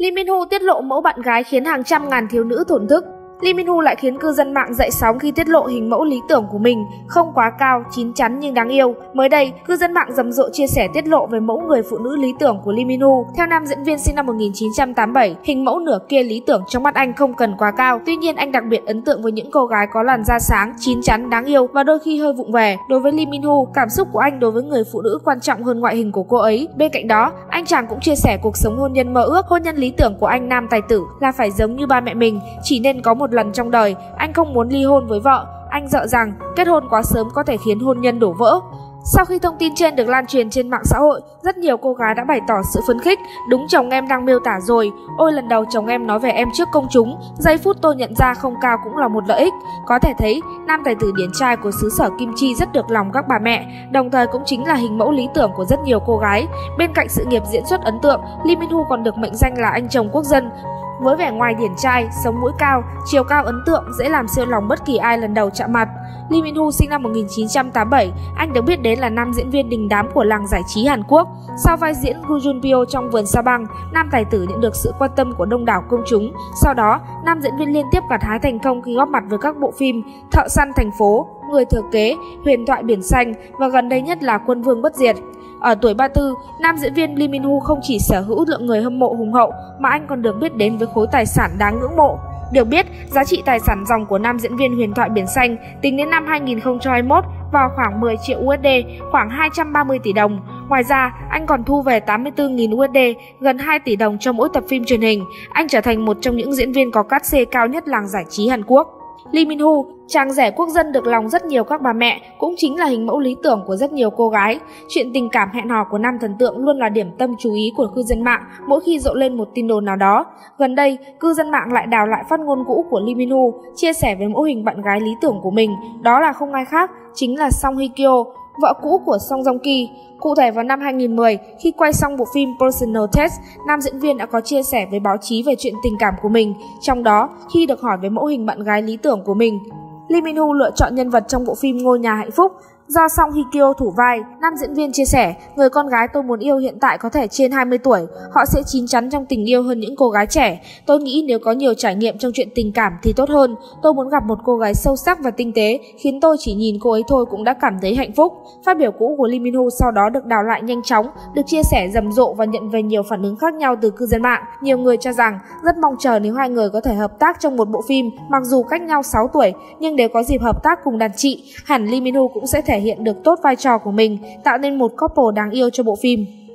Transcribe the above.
Lee Min-ho tiết lộ mẫu bạn gái khiến hàng trăm ngàn thiếu nữ thổn thức. Lee Min-ho lại khiến cư dân mạng dậy sóng khi tiết lộ hình mẫu lý tưởng của mình, không quá cao, chín chắn nhưng đáng yêu. Mới đây, cư dân mạng rầm rộ chia sẻ tiết lộ về mẫu người phụ nữ lý tưởng của Lee Min-ho. Theo nam diễn viên sinh năm 1987, hình mẫu nửa kia lý tưởng trong mắt anh không cần quá cao. Tuy nhiên, anh đặc biệt ấn tượng với những cô gái có làn da sáng, chín chắn, đáng yêu và đôi khi hơi vụng về. Đối với Lee Min-ho, cảm xúc của anh đối với người phụ nữ quan trọng hơn ngoại hình của cô ấy. Bên cạnh đó, anh chàng cũng chia sẻ cuộc sống hôn nhân mơ ước. Hôn nhân lý tưởng của anh nam tài tử là phải giống như ba mẹ mình, chỉ nên có một lần trong đời. Anh không muốn ly hôn với vợ, anh sợ rằng kết hôn quá sớm có thể khiến hôn nhân đổ vỡ. Sau khi thông tin trên được lan truyền trên mạng xã hội, rất nhiều cô gái đã bày tỏ sự phấn khích. Đúng chồng em đang miêu tả rồi, ôi lần đầu chồng em nói về em trước công chúng, giây phút tôi nhận ra không cao cũng là một lợi ích. Có thể thấy, nam tài tử điển trai của xứ sở Kim Chi rất được lòng các bà mẹ, đồng thời cũng chính là hình mẫu lý tưởng của rất nhiều cô gái. Bên cạnh sự nghiệp diễn xuất ấn tượng, Lee Min-ho còn được mệnh danh là anh chồng quốc dân. Với vẻ ngoài điển trai, sống mũi cao, chiều cao ấn tượng dễ làm siêu lòng bất kỳ ai lần đầu chạm mặt. Lee Min-ho sinh năm 1987, anh được biết đến là nam diễn viên đình đám của làng giải trí Hàn Quốc. Sau vai diễn Gu Jun-pyo trong Vườn sa băng, nam tài tử nhận được sự quan tâm của đông đảo công chúng. Sau đó, nam diễn viên liên tiếp gặt hái thành công khi góp mặt với các bộ phim Thợ săn thành phố, Người thừa kế, Huyền thoại biển xanh và gần đây nhất là Quân vương bất diệt. Ở tuổi 34, nam diễn viên Lee Min-ho không chỉ sở hữu lượng người hâm mộ hùng hậu mà anh còn được biết đến với khối tài sản đáng ngưỡng mộ. Được biết, giá trị tài sản ròng của nam diễn viên Huyền thoại biển xanh tính đến năm 2021 vào khoảng 10 triệu USD, khoảng 230 tỷ đồng. Ngoài ra, anh còn thu về 84.000 USD, gần 2 tỷ đồng cho mỗi tập phim truyền hình. Anh trở thành một trong những diễn viên có cát xê cao nhất làng giải trí Hàn Quốc. Lee Min-ho, chàng rể quốc dân được lòng rất nhiều các bà mẹ, cũng chính là hình mẫu lý tưởng của rất nhiều cô gái. Chuyện tình cảm hẹn hò của nam thần tượng luôn là điểm tâm chú ý của cư dân mạng mỗi khi rộ lên một tin đồn nào đó. Gần đây, cư dân mạng lại đào lại phát ngôn cũ của Lee Min-ho, chia sẻ về mẫu hình bạn gái lý tưởng của mình, đó là không ai khác, chính là Song Hye-kyo, vợ cũ của Song Joong Ki. Cụ thể vào năm 2010, khi quay xong bộ phim Personal Test, nam diễn viên đã có chia sẻ với báo chí về chuyện tình cảm của mình. Trong đó, khi được hỏi về mẫu hình bạn gái lý tưởng của mình, Lee Min-ho lựa chọn nhân vật trong bộ phim Ngôi nhà hạnh phúc do Song Hye-kyo thủ vai. Nam diễn viên chia sẻ, người con gái tôi muốn yêu hiện tại có thể trên 20 tuổi, họ sẽ chín chắn trong tình yêu hơn những cô gái trẻ. Tôi nghĩ nếu có nhiều trải nghiệm trong chuyện tình cảm thì tốt hơn. Tôi muốn gặp một cô gái sâu sắc và tinh tế, khiến tôi chỉ nhìn cô ấy thôi cũng đã cảm thấy hạnh phúc. Phát biểu cũ của Lee Min-ho sau đó được đào lại nhanh chóng, được chia sẻ rầm rộ và nhận về nhiều phản ứng khác nhau từ cư dân mạng. Nhiều người cho rằng rất mong chờ nếu hai người có thể hợp tác trong một bộ phim, mặc dù cách nhau 6 tuổi, nhưng nếu có dịp hợp tác cùng đàn chị, hẳn Lee Min-ho cũng sẽ thể hiện được tốt vai trò của mình, tạo nên một couple đáng yêu cho bộ phim.